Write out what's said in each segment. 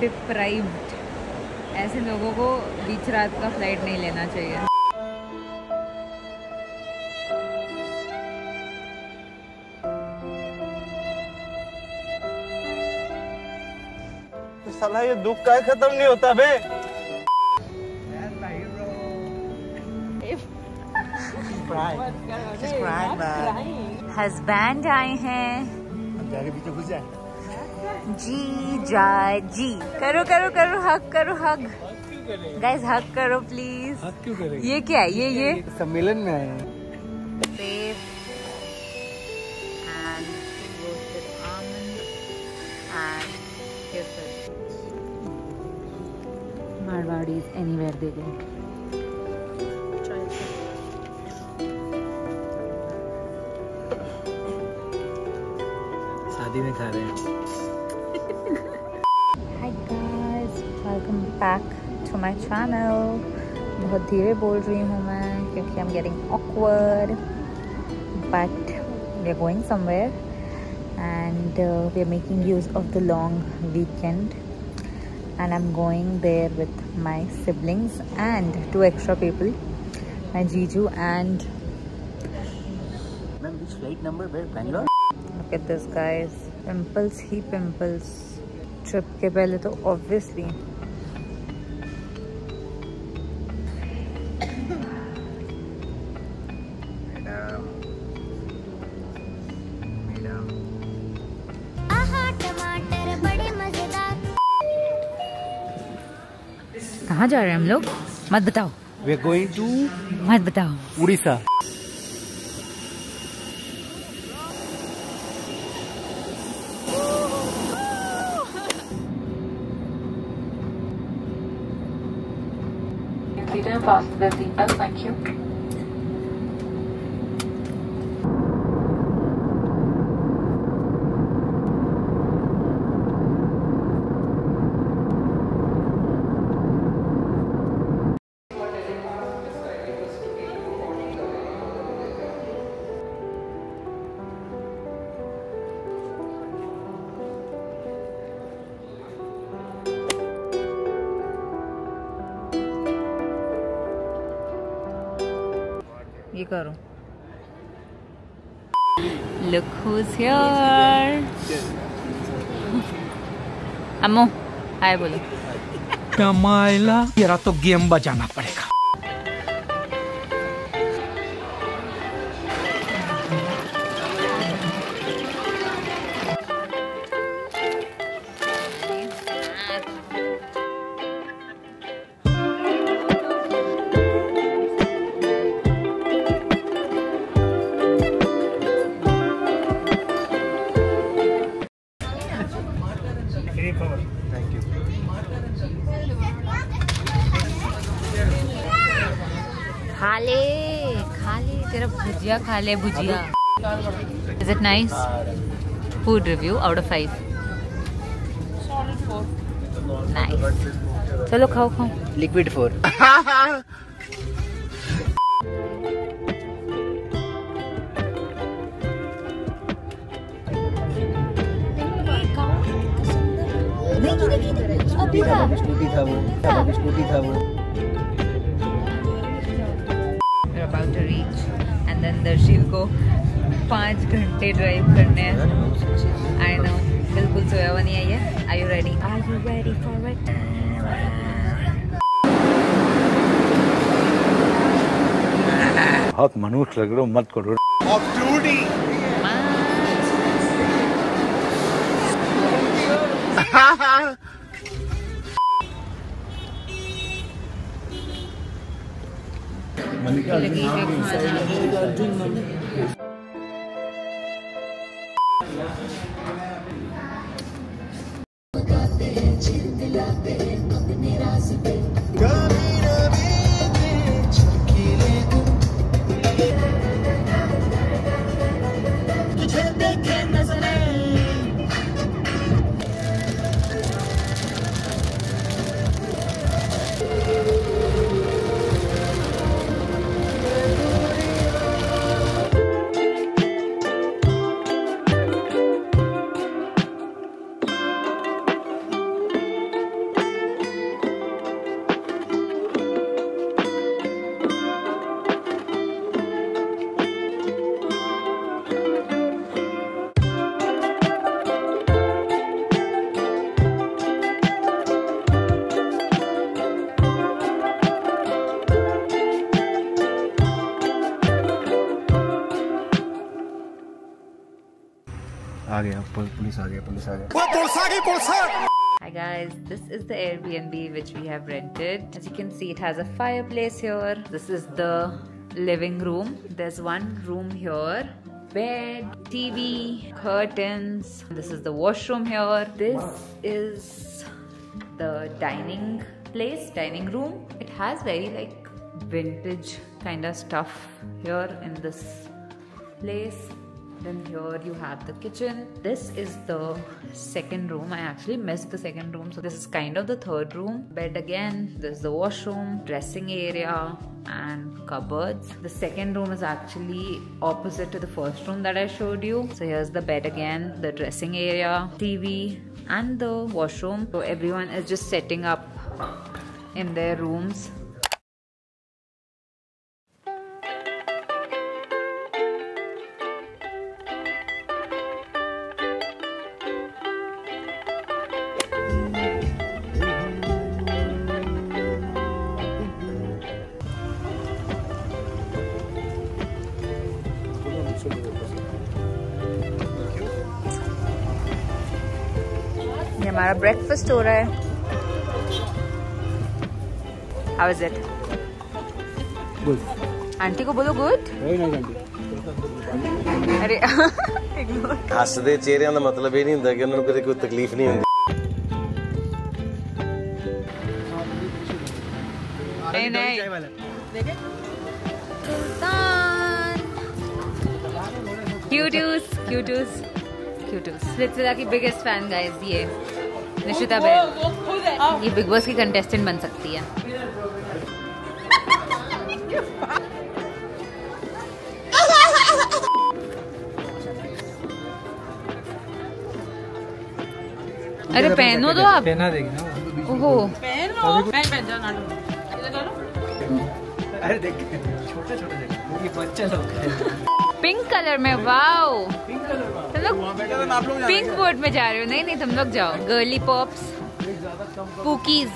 Deprived ऐसे लोगों को बीच रात का फ्लाइट नहीं लेना चाहिए। तो साला ये दुख का खत्म नहीं होता बे। हस्बैंड आए हैं। अब जाके पीछे घुस जाए। जी जा जी करो करो करो हक करो हक गाइस हक करो प्लीज। हक क्यों करें? ये क्या है? ये सम्मेलन में आए हैं। मारवाड़ी एनीवेयर दे गए। शादी में खा रहे हैं। Hi guys, welcome back to my channel. बहुत धीरे बोल रही हूँ मैं क्योंकि I'm getting awkward, but we're going somewhere and we're making use of the long weekend. And I'm going there with my siblings and two extra people, my Jiju and. Ma'am, which flight number? Where? Bangalore. Look at this, guys. Pimples, he pimples. Trip के पहले तो obviously कहाँ जा रहे हैं हम लोग? मत बताओ। वी आर गोइंग टू मत बताओ Orissa. Fasten the seatbelt, thank you. ये करो। Look who's here. अम्मू, हाय बोलो। कमाइला, तेरा तो गेम बजाना पड़ेगा। Khale bhujia. Is it nice? Food review out of 5. Solid 4. Nice. Chalo khao khao. Liquid 4. We're about to reach. And then Darsheel को 5 घंटे ड्राइव करने हैं। I know, बिल्कुल सोया हुआ नहीं है ये। Are you ready? Are you ready for it? बहुत मनुष्य लग रहे हो, मत करो। OOTY। लगेगा खाना। Hi guys, this is the Airbnb which we have rented. As you can see, it has a fireplace here. This is the living room. There's one room here. Bed, TV, curtains. This is the washroom here. This is the dining place, dining room. It has very like vintage kind of stuff here in this place. Then here you have the kitchen. This is the second room. I actually missed the second room, so this is kind of the third room. Bed again. This is the washroom, dressing area and cupboards. The second room is actually opposite to the first room that I showed you. So here's the bed again, the dressing area, TV and the washroom. So everyone is just setting up in their rooms. हमारा breakfast हो रहा है। How is it? Good. Aunty को बोलो good. नहीं नहीं aunty. अरे ignore। हास्य दे चेहरे का मतलब ये नहीं होता कि उन्हें किसी को तकलीफ नहीं होती। नहीं नहीं। Cuties, cuties, cuties. Ritvila की biggest fan guys ये। निश्चिता बहन ये बिग बॉस की कंटेस्टेंट बन सकती है। अरे पहनो तो आप पहना देगी ना। ओहो पहनो पहन जाओ ना लो। अरे देख छोटे-छोटे देख ये बच्चे लोग पिंक कलर में वाओ तुम लोग पिंक बोर्ड में जा रहे हो नहीं नहीं तुम लोग जाओ girly pops pookies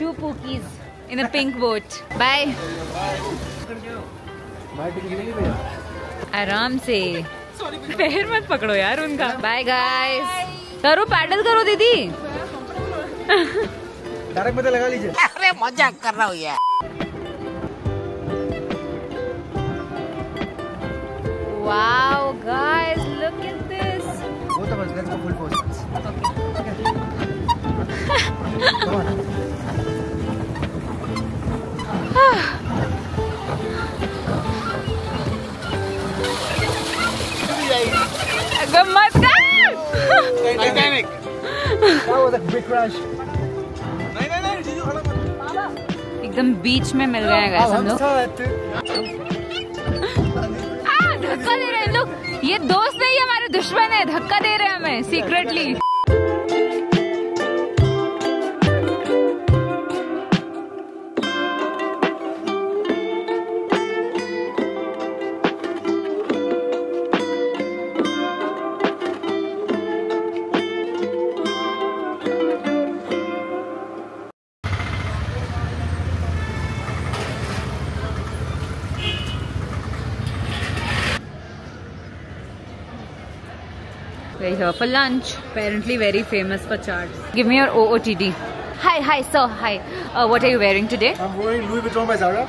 to pookies in a pink boat bye आराम से पैर मत पकड़ो यार उनका बाय गाइस करो पैडल करो दीदी डायरेक्ट में तो लगा लीजिए अरे मजाक कर रहा हूँ यार Wow, guys, look at this. Both of us, let's go full force. Okay. Come on. Good morning. Titanic. That was a big crash. No, no, no. Just hold on. एकदम बीच में मिल गए हैं guys हम लोग. धक्का दे रहे हैं लोग ये दोस्त नहीं हमारे दुश्मन है धक्का दे रहे हैं हमें secretly We're here for lunch. Apparently very famous for charts. Give me your OOTD. Hi, sir. Hi. What are you wearing today? I'm wearing Louis Vuitton by Zara.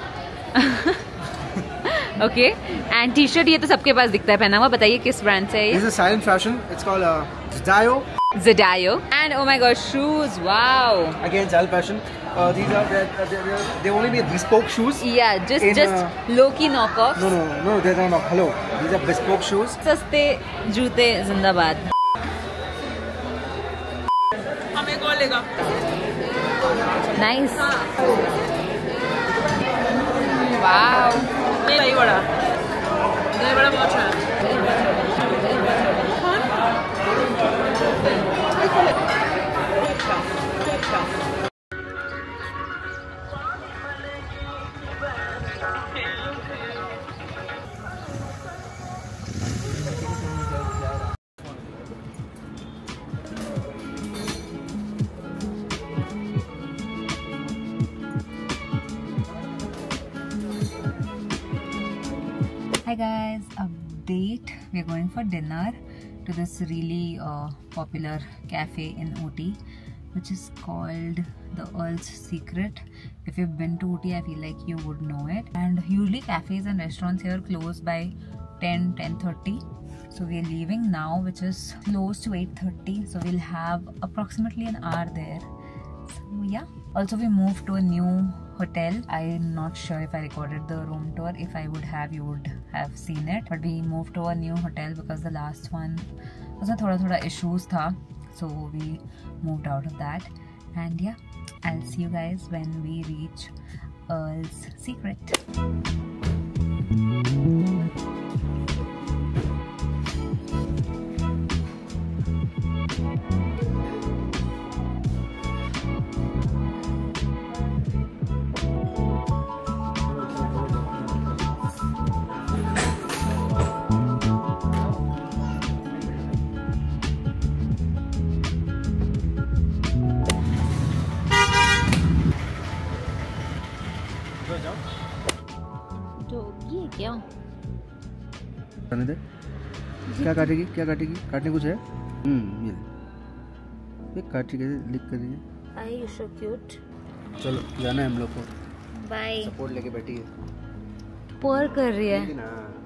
Okay. And T-shirt ये तो सबके पास दिखता है पहना हुआ. बताइए किस brand से है? This is silent fashion. It's called Zadayo. And oh my gosh, shoes. Wow. Again, silent fashion. These are they only made bespoke shoes. Yeah, just low key knockoffs. No, they're not knockoffs. Hello, these are bespoke shoes. सस्ते जूते जिंदाबाद. हमें कौन लेगा? Nice. Wow. ये बड़ा. ये बड़ा बहुत अच्छा है. Hi guys, update. We're going for dinner to this really popular cafe in OOTY, which is called The Earl's Secret. If you've been to OOTY, I feel like you would know it. And usually cafes and restaurants here close by 10, 10:30. So we're leaving now, which is close to 8:30. So we'll have approximately an hour there. So yeah. Also, we moved to a new hotel. I'm not sure if I recorded the room tour. If I would have, you would have seen it. But we moved to a new hotel because the last one was thoda issues tha. So we moved out of that. And yeah, I'll see you guys when we reach Earl's Secret. दे क्या काटेगी काटने कुछ है ये काट के लिख कर दीजिए आई यू सो क्यूट चलो जाना है हम लोग को बाय सपोर्ट लेके बैठी है पोर कर रही है